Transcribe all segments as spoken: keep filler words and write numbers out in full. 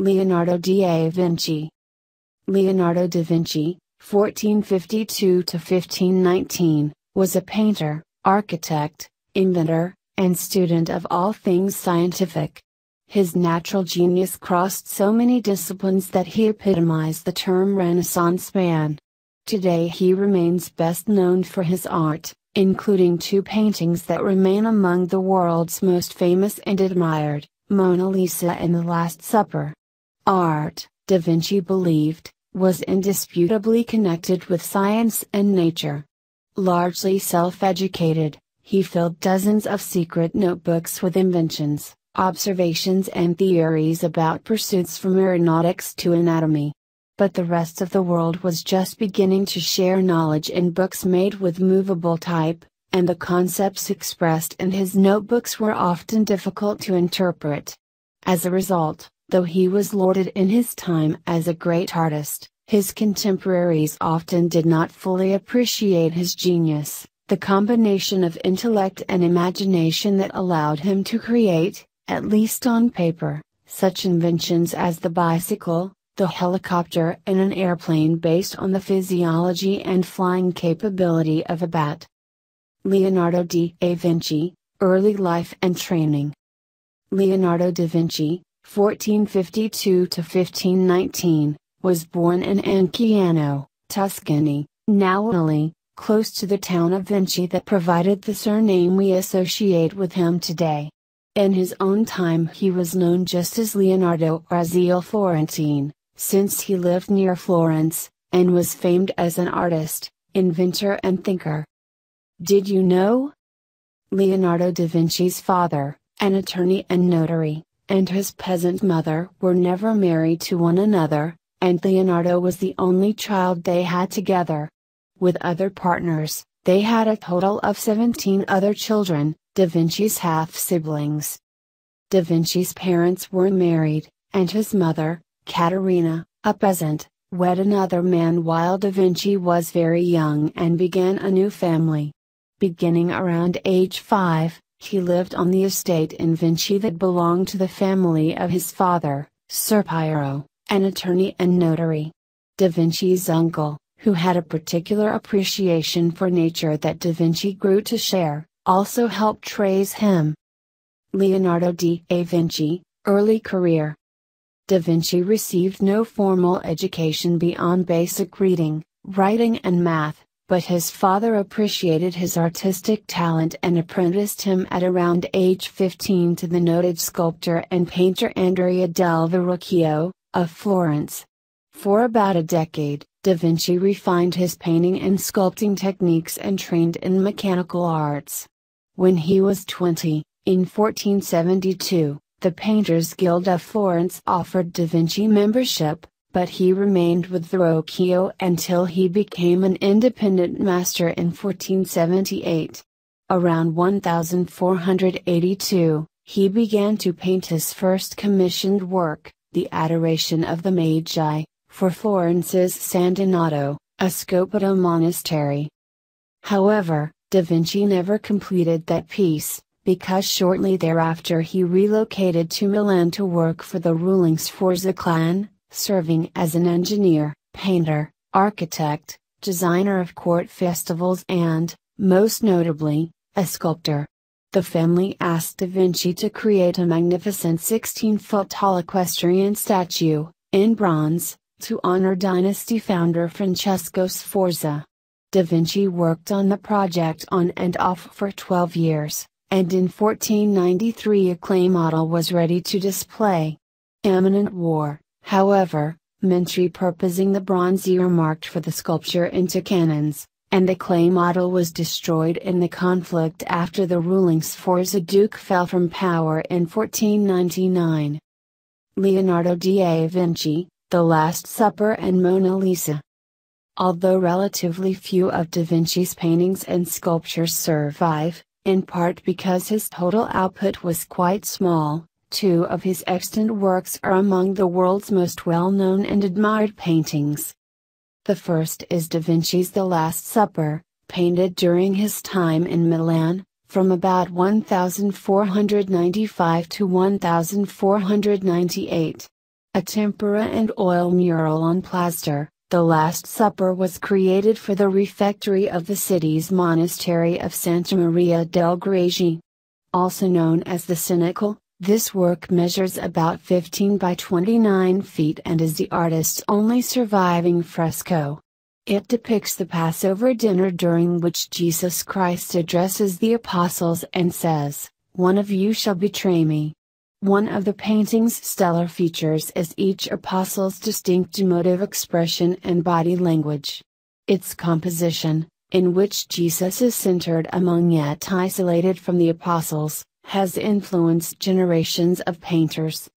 Leonardo da Vinci. Leonardo da Vinci, fourteen fifty-two to fifteen nineteen, was a painter, architect, inventor, and student of all things scientific. His natural genius crossed so many disciplines that he epitomized the term Renaissance man. Today he remains best known for his art, including two paintings that remain among the world's most famous and admired, Mona Lisa and The Last Supper. Art, Da Vinci believed, was indisputably connected with science and nature. Largely self-educated, he filled dozens of secret notebooks with inventions, observations and theories about pursuits from aeronautics to anatomy. But the rest of the world was just beginning to share knowledge in books made with movable type, and the concepts expressed in his notebooks were often difficult to interpret. As a result, though he was lauded in his time as a great artist, his contemporaries often did not fully appreciate his genius, the combination of intellect and imagination that allowed him to create, at least on paper, such inventions as the bicycle, the helicopter and an airplane based on the physiology and flying capability of a bat. Leonardo da Vinci, early life and training. Leonardo da Vinci, fourteen fifty-two to fifteen nineteen, was born in Anciano, Tuscany, now Italy, close to the town of Vinci that provided the surname we associate with him today. In his own time he was known just as Leonardo or as Il Florentine, since he lived near Florence, and was famed as an artist, inventor and thinker. Did you know? Leonardo da Vinci's father, an attorney and notary, and his peasant mother were never married to one another, and Leonardo was the only child they had together. With other partners, they had a total of seventeen other children, Da Vinci's half-siblings. Da Vinci's parents were married, and his mother, Caterina, a peasant, wed another man while Da Vinci was very young and began a new family. Beginning around age five, he lived on the estate in Vinci that belonged to the family of his father, Ser Piero, an attorney and notary. Da Vinci's uncle, who had a particular appreciation for nature that Da Vinci grew to share, also helped raise him. Leonardo da Vinci, early career. Da Vinci received no formal education beyond basic reading, writing and math, but his father appreciated his artistic talent and apprenticed him at around age fifteen to the noted sculptor and painter Andrea del Verrocchio, of Florence. For about a decade, Da Vinci refined his painting and sculpting techniques and trained in mechanical arts. When he was twenty, in fourteen seventy-two, the Painters Guild of Florence offered Da Vinci membership, but he remained with Verrocchio until he became an independent master in fourteen seventy-eight. Around fourteen eighty-two, he began to paint his first commissioned work, The Adoration of the Magi, for Florence's San Donato, a Scopeto monastery. However, Da Vinci never completed that piece, because shortly thereafter he relocated to Milan to work for the ruling Sforza clan, serving as an engineer, painter, architect, designer of court festivals and, most notably, a sculptor. The family asked Da Vinci to create a magnificent sixteen-foot tall equestrian statue, in bronze, to honor dynasty founder Francesco Sforza. Da Vinci worked on the project on and off for twelve years, and in fourteen ninety-three a clay model was ready to display. Imminent war, however, meant repurposing the bronze earmarked for the sculpture into cannons, and the clay model was destroyed in the conflict after the ruling Sforza duke fell from power in fourteen ninety-nine. Leonardo da Vinci, The Last Supper and Mona Lisa. Although relatively few of Da Vinci's paintings and sculptures survive, in part because his total output was quite small, two of his extant works are among the world's most well-known and admired paintings. The first is Da Vinci's The Last Supper, painted during his time in Milan, from about fourteen ninety-five to fourteen ninety-eight. a tempera and oil mural on plaster. The Last Supper was created for the refectory of the city's monastery of Santa Maria del Grazie. Also known as the Cenacle, this work measures about fifteen by twenty-nine feet and is the artist's only surviving fresco. It depicts the Passover dinner during which Jesus Christ addresses the apostles and says, "One of you shall betray me." One of the painting's stellar features is each apostle's distinct emotive expression and body language. Its composition, in which Jesus is centered among yet isolated from the apostles, has influenced generations of painters.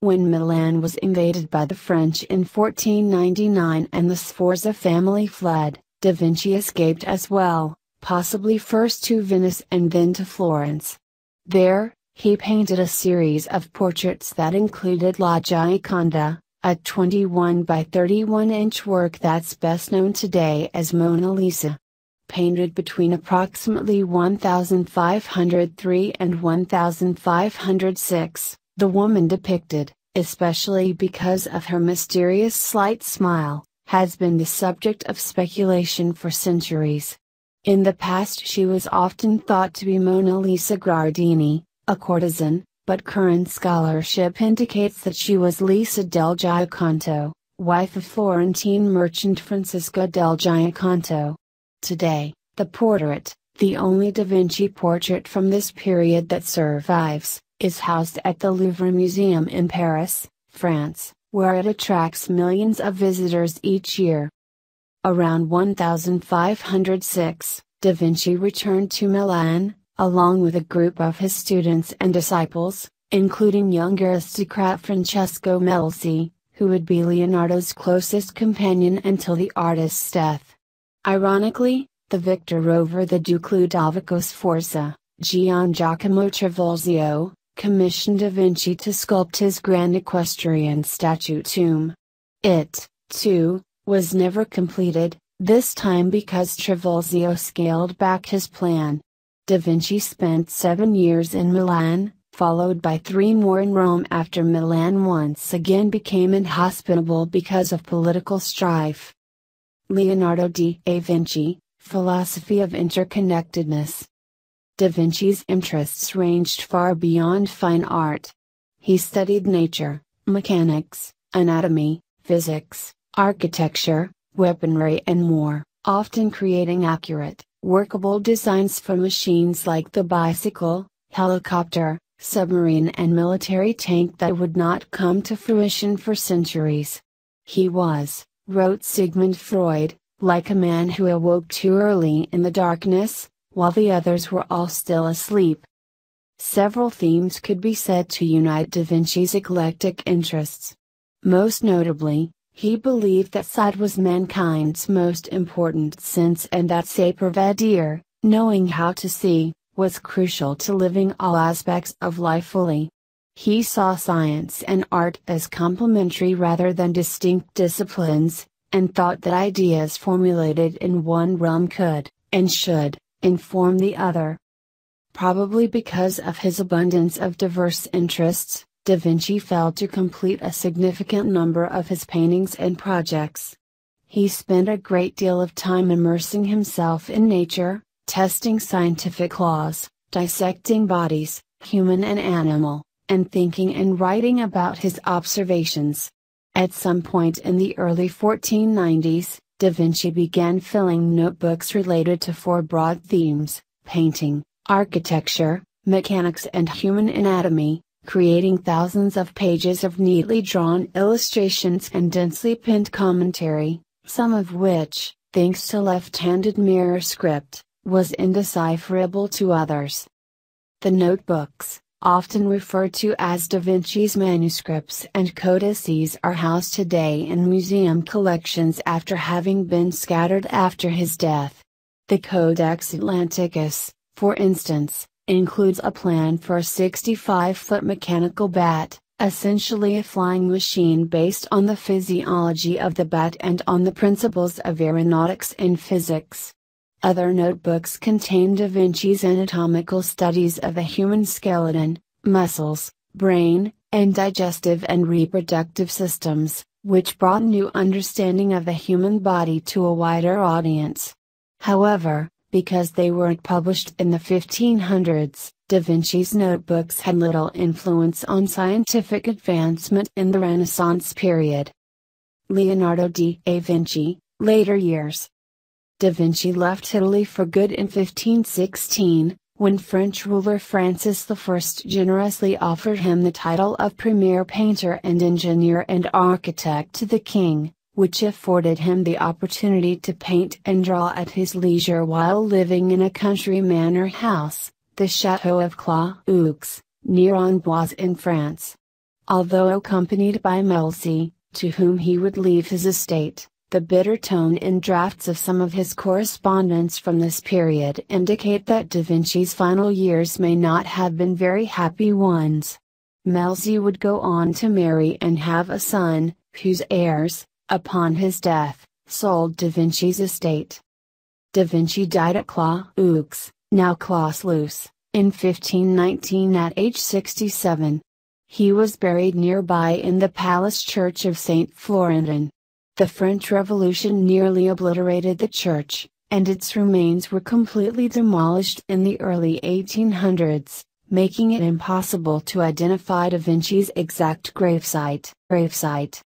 When Milan was invaded by the French in fourteen ninety-nine and the Sforza family fled, Da Vinci escaped as well, possibly first to Venice and then to Florence. There, he painted a series of portraits that included La Gioconda, a twenty-one by thirty-one inch work that's best known today as Mona Lisa. Painted between approximately fifteen hundred three and fifteen hundred six, the woman depicted, especially because of her mysterious slight smile, has been the subject of speculation for centuries. In the past she was often thought to be Mona Lisa Gardini, a courtesan, but current scholarship indicates that she was Lisa del Giocondo, wife of Florentine merchant Francesco del Giocondo. Today, the portrait, the only Da Vinci portrait from this period that survives, is housed at the Louvre Museum in Paris, France, where it attracts millions of visitors each year. Around fifteen hundred six, Da Vinci returned to Milan, along with a group of his students and disciples, including young aristocrat Francesco Melzi, who would be Leonardo's closest companion until the artist's death. Ironically, the victor over the Duke Ludovico Sforza, Gian Giacomo Trivulzio, commissioned Da Vinci to sculpt his grand equestrian statue tomb. It, too, was never completed, this time because Trivulzio scaled back his plan. Da Vinci spent seven years in Milan, followed by three more in Rome after Milan once again became inhospitable because of political strife. Leonardo da Vinci, philosophy of interconnectedness. Da Vinci's interests ranged far beyond fine art. He studied nature, mechanics, anatomy, physics, architecture, weaponry and more, often creating accurate, workable designs for machines like the bicycle, helicopter, submarine and military tank that would not come to fruition for centuries. He was, wrote Sigmund Freud, like a man who awoke too early in the darkness, while the others were all still asleep. Several themes could be said to unite Da Vinci's eclectic interests. Most notably, he believed that sight was mankind's most important sense and that saper vedir, knowing how to see, was crucial to living all aspects of life fully. He saw science and art as complementary rather than distinct disciplines, and thought that ideas formulated in one realm could, and should, inform the other. Probably because of his abundance of diverse interests, Da Vinci failed to complete a significant number of his paintings and projects. He spent a great deal of time immersing himself in nature, testing scientific laws, dissecting bodies, human and animal, and thinking and writing about his observations. At some point in the early fourteen nineties, Da Vinci began filling notebooks related to four broad themes: painting, architecture, mechanics and human anatomy, creating thousands of pages of neatly drawn illustrations and densely pinned commentary, some of which, thanks to left-handed mirror script, was indecipherable to others. The notebooks, often referred to as Da Vinci's manuscripts and codices, are housed today in museum collections after having been scattered after his death. The Codex Atlanticus, for instance, includes a plan for a sixty-five foot mechanical bat, essentially a flying machine based on the physiology of the bat and on the principles of aeronautics and physics. Other notebooks contain Da Vinci's anatomical studies of the human skeleton, muscles, brain, and digestive and reproductive systems, which brought new understanding of the human body to a wider audience. However, because they weren't published in the fifteen hundreds, Da Vinci's notebooks had little influence on scientific advancement in the Renaissance period. Leonardo da Vinci, later years. Da Vinci left Italy for good in fifteen sixteen, when French ruler Francis the First generously offered him the title of premier painter and engineer and architect to the king, which afforded him the opportunity to paint and draw at his leisure while living in a country manor house, the Chateau of Cloux, near Amboise in France. Although accompanied by Melzi, to whom he would leave his estate, the bitter tone and drafts of some of his correspondence from this period indicate that Da Vinci's final years may not have been very happy ones. Melzi would go on to marry and have a son, whose heirs, upon his death, sold Da Vinci's estate. Da Vinci died at Cloux, now Clos Lucé, in fifteen nineteen at age sixty-seven. He was buried nearby in the palace church of Saint Florentin. The French Revolution nearly obliterated the church, and its remains were completely demolished in the early eighteen hundreds, making it impossible to identify Da Vinci's exact gravesite. gravesite.